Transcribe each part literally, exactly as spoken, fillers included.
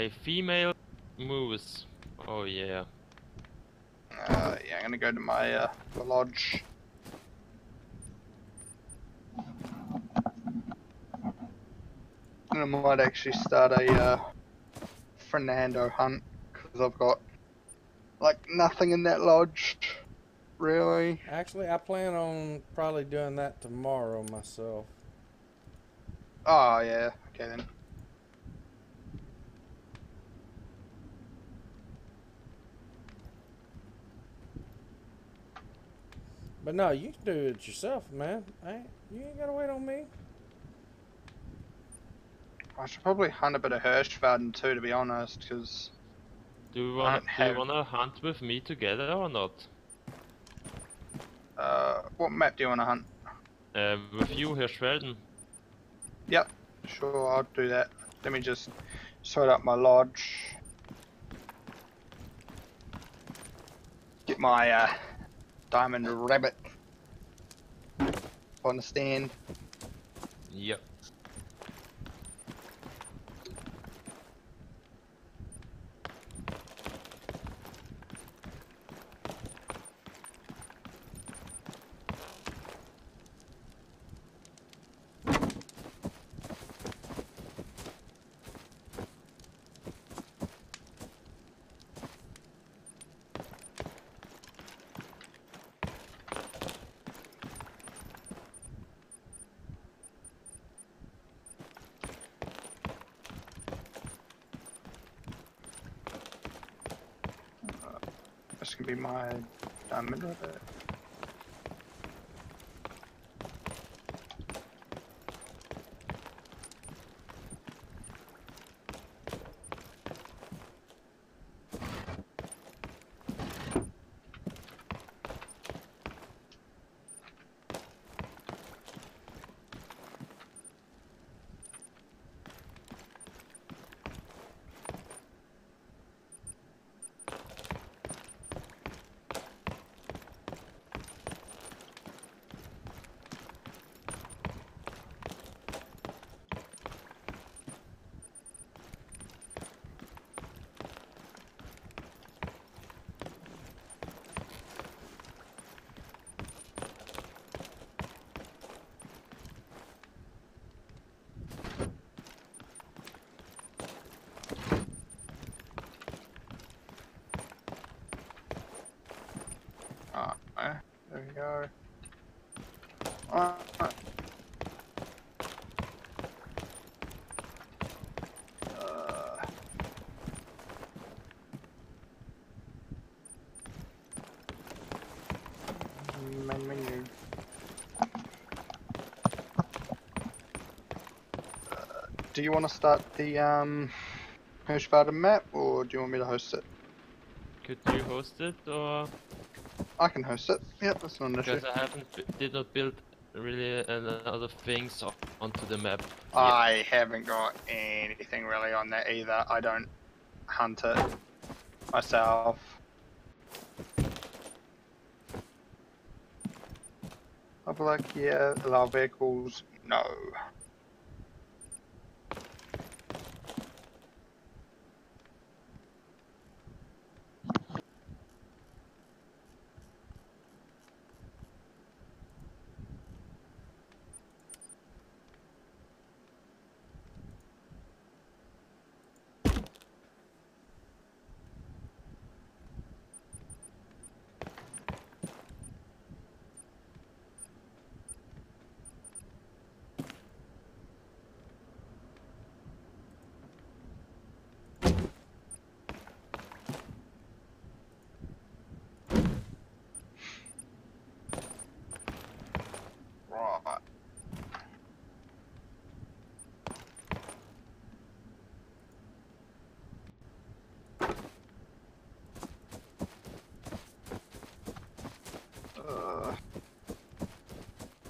A female moose. Oh yeah. Uh, yeah, I'm gonna go to my uh, the lodge. And I might actually start a uh, Fernando hunt, because I've got like nothing in that lodge, really. Actually, I plan on probably doing that tomorrow myself. Oh yeah, okay then. But no, you can do it yourself, man. I ain't, you ain't gotta wait on me. I should probably hunt a bit of Hirschfelden too, to be honest, because... Do you want to hunt with me together or not? Uh, what map do you want to hunt? Uh, with you, Hirschfelden. Yep, sure, I'll do that. Let me just sort out my lodge. Get my, uh... diamond rabbit on the stand. Yep. Be my diamond rabbit. Go. Uh, uh. Uh. Main menu. Uh, do you want to start the um, Hirshvada map, or do you want me to host it? Could you host it, or? I can host it. Yep, that's not an issue. Because I haven't, did not build really other things up onto the map. I yet. haven't got anything really on there either. I don't hunt it myself. I'll be like, yeah, allow vehicles. No.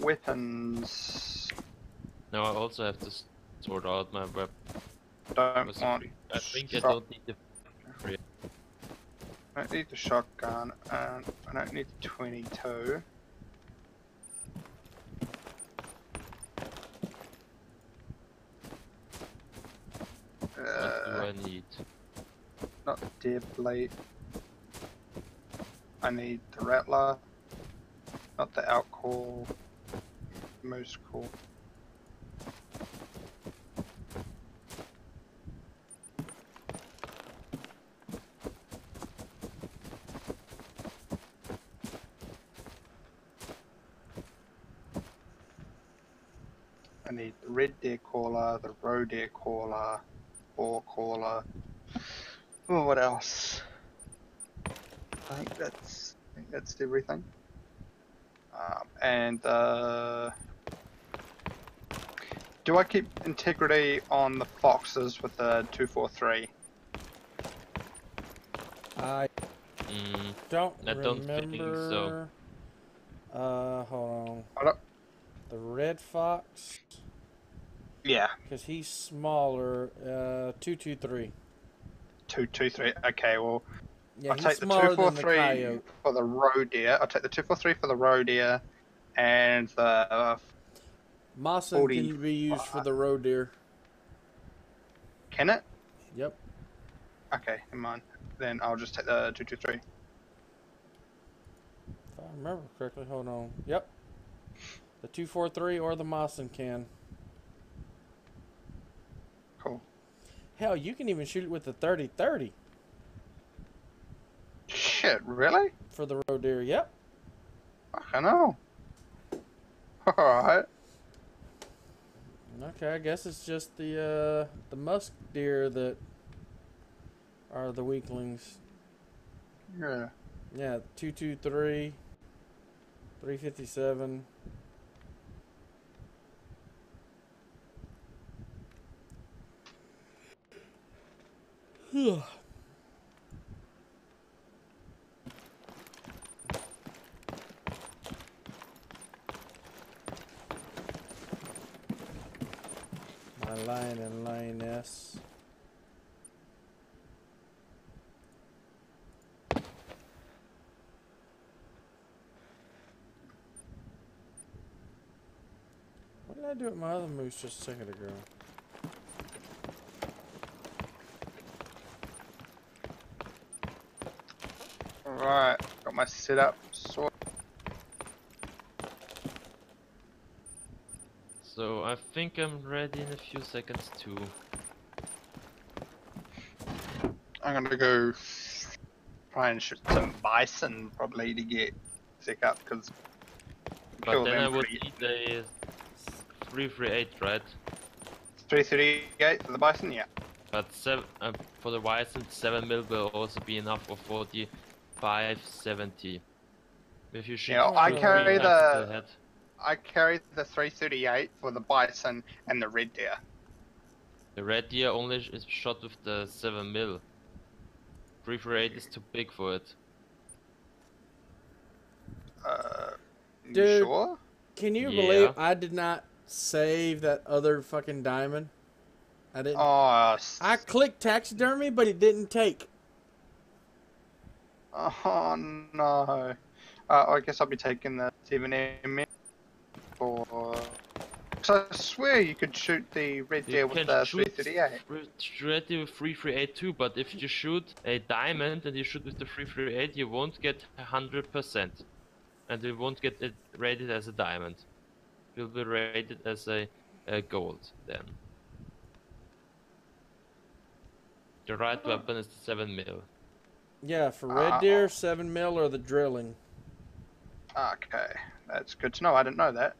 Weapons. No, I also have to sort out my weapon. Don't want. I think I don't need the. I don't need the shotgun, and I don't need the twenty-two. What uh, do I need? Not the Dead Blade. I need the rattler. Not the outcall. Moose call. I need the red deer caller, the roe deer caller, boar caller. Oh, what else? I think that's I think that's everything. Um, and uh, do I keep integrity on the foxes with the two four three? I mm, don't I don't remember. Think so. Uh, hold on. The red fox. Yeah. Because he's smaller. Uh, two two three. Two two three. Okay, well, yeah, I'll take the two four three for the roe deer. I'll take the two four three for the roe deer, and the uh, Mosin can be used for the roe deer. Can it? Yep. Okay, never mind. Then I'll just take the two two three. If I remember correctly, hold on. Yep. The two four three or the Mosin can. Hell, you can even shoot it with the thirty thirty. Shit, really? For the roe deer, yep. I know. Alright. Okay, I guess it's just the uh, the musk deer that are the weaklings. Yeah. Yeah, two two three, three fifty-seven. Ugh. My lion and lioness. What did I do with my other moose just a second ago? Alright, got my setup sorted. So I think I'm ready in a few seconds too. I'm gonna go try and shoot some bison probably to get sick up because. But then I would need a three three eight, right? three three eight for the bison, yeah. But seven, uh, for the bison, seven mil will also be enough for forty. five seventy. If you shoot, yeah, I carry the, the head. I carry the three thirty-eight for the bison and the red deer. The red deer only is shot with the seven mil. three thirty-eight is too big for it. Uh, you Dude, sure? Can you yeah. believe I did not save that other fucking diamond? I didn't. Oh, I clicked taxidermy, but it didn't take. Oh no! Uh, I guess I'll be taking the seven M for. So I swear you could shoot the red deer with the three thirty-eight. Red deer with three three eight too, but if you shoot a diamond and you shoot with the three three eight, you won't get one hundred percent, and you won't get it rated as a diamond. It will be rated as a, a gold then. The right weapon is the seven mil. Yeah, for red uh, deer, seven mil or the drilling. Okay, that's good to know. I didn't know that.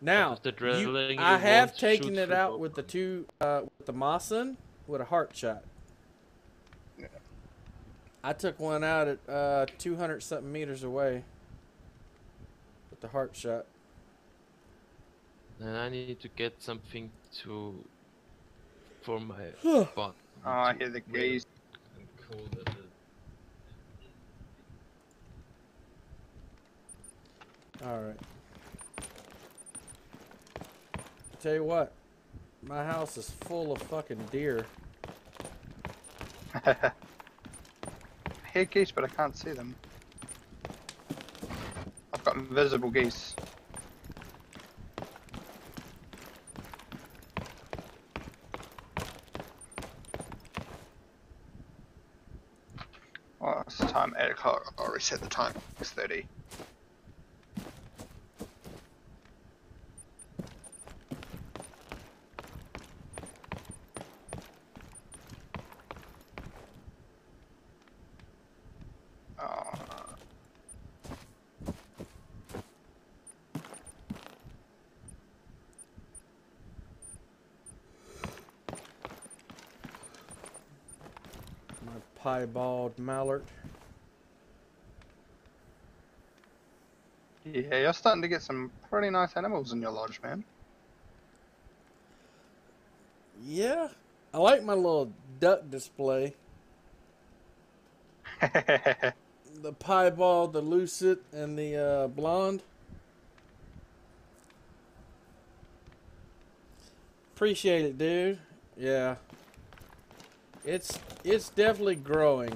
Now, the drilling, you, I have taken it out open. With the two, uh, with the Mosin, with a heart shot. Yeah. I took one out at uh, two hundred something meters away with the heart shot. And I need to get something to for my bot. Oh, I hear the gaze. Alright. Tell you what, my house is full of fucking deer. I hear geese, but I can't see them. I've got invisible geese. I'll, I'll reset the time. It's thirty. Piebald mallard. Yeah, you're starting to get some pretty nice animals in your lodge, man. Yeah, I like my little duck display. The piebald, the lucid, and the uh, blonde. Appreciate it, dude. Yeah. It's it's definitely growing.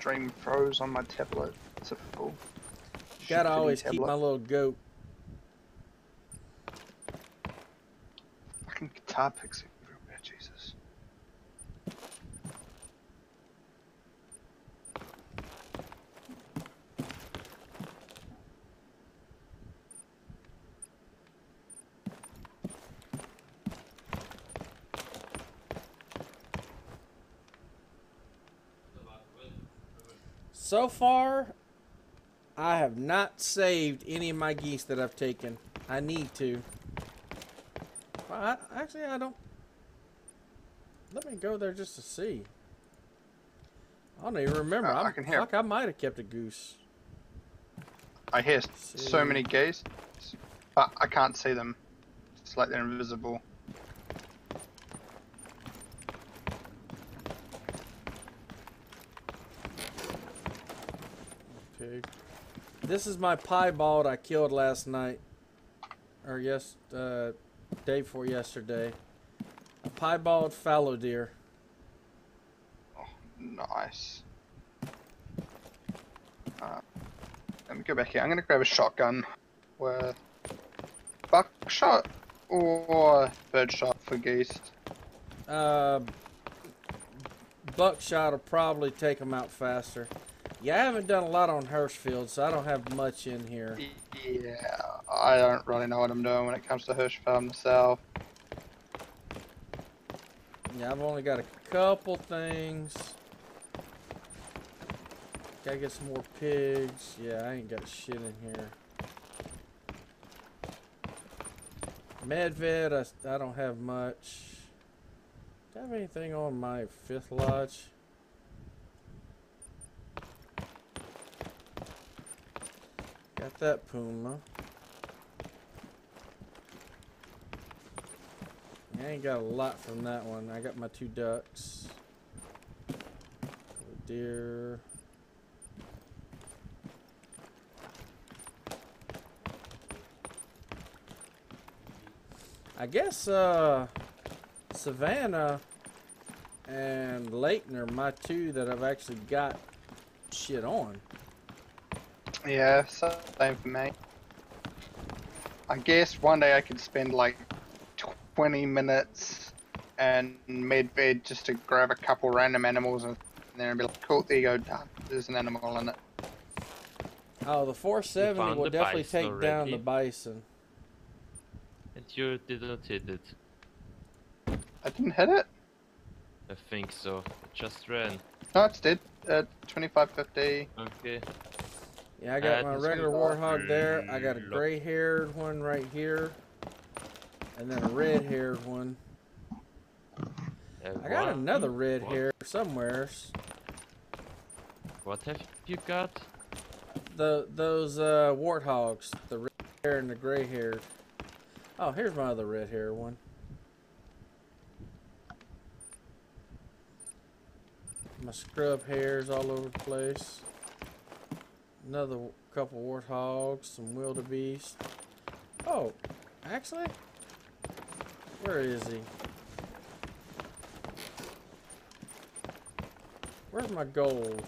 Stream froze on my tablet. Typical. Gotta always tablet. Keep my little goat. Fucking guitar picks everywhere, Jesus. So far, I have not saved any of my geese that I've taken. I need to. I, actually, I don't. Let me go there just to see. I don't even remember. Uh, I can hear. Fuck, I might have kept a goose. I hear so many geese, but I can't see them. It's like they're invisible. This is my piebald I killed last night, or yes, uh, day before yesterday. A piebald fallow deer. Oh, nice. Uh, let me go back here. I'm gonna grab a shotgun with buckshot or birdshot for geese. Uh, buckshot will probably take them out faster. Yeah, I haven't done a lot on Hirschfeld, so I don't have much in here. Yeah, I don't really know what I'm doing when it comes to Hirschfeld myself. Yeah, I've only got a couple things. Gotta get some more pigs. Yeah, I ain't got shit in here. Medved, I, I don't have much. Do I have anything on my fifth lodge? Got that puma. I ain't got a lot from that one. I got my two ducks. Deer. I guess uh, Savannah and Leighton are my two that I've actually got shit on. Yeah, same for me. I guess one day I could spend like twenty minutes and Medved just to grab a couple random animals and then be like, cool, there you go, done. There's an animal in it. Oh, the four seventy will definitely take already. down the bison. And you didn't hit it. I didn't hit it? I think so. It just ran. No, it's dead. Uh, twenty-five fifty. Okay. Yeah, I got uh, my regular warthog there. I got a gray-haired one right here, and then a red-haired one. Uh, I got one, another red one. hair somewhere. What have you got? The those uh, warthogs, the red hair and the gray-haired. Oh, here's my other red-haired one. My scrub hair's all over the place. Another couple warthogs, some wildebeest. Oh, actually, where is he? Where's my gold?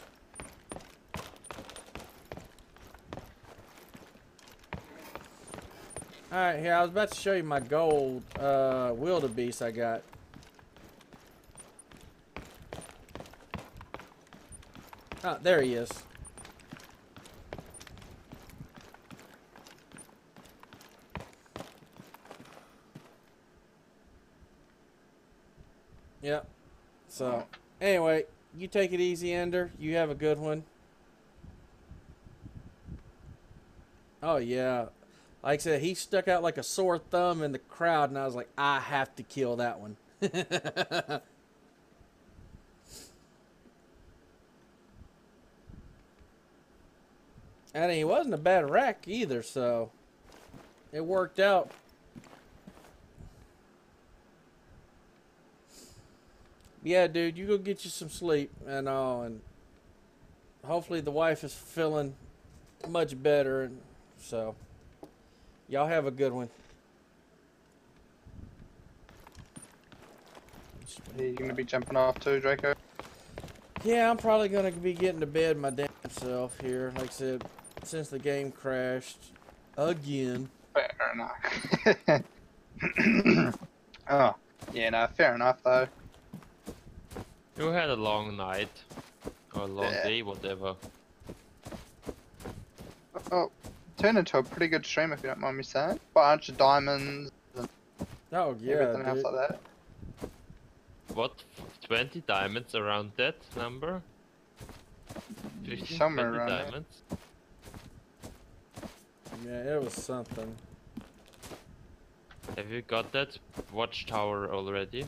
All right, here, I was about to show you my gold uh, wildebeest I got. Ah, there he is. Yep. So, anyway, you take it easy, Ender. You have a good one. Oh, yeah. Like I said, he stuck out like a sore thumb in the crowd, and I was like, I have to kill that one. And he wasn't a bad rack either, so it worked out. Yeah, dude, you go get you some sleep and all, and hopefully the wife is feeling much better, and so y'all have a good one. Are you gonna be jumping off too, Draco? Yeah, I'm probably gonna be getting to bed my damn self here. Like I said, since the game crashed again. Fair enough. Oh, yeah, no, fair enough though. You had a long night, or a long yeah. day, whatever. Oh, turn into a pretty good stream if you don't mind me saying. Bunch of diamonds and oh, yeah, everything dude. else like that. What? twenty diamonds around that number? fifteen, somewhere around diamonds? There. Yeah, it was something. Have you got that watchtower already?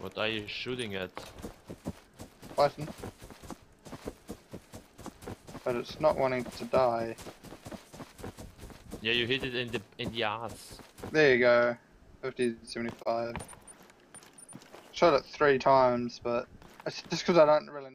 What are you shooting at? Button. But it's not wanting to die. Yeah, you hit it in the in the ass. There you go. fifty, seventy-five. Shot it three times, but it's just because I don't really know.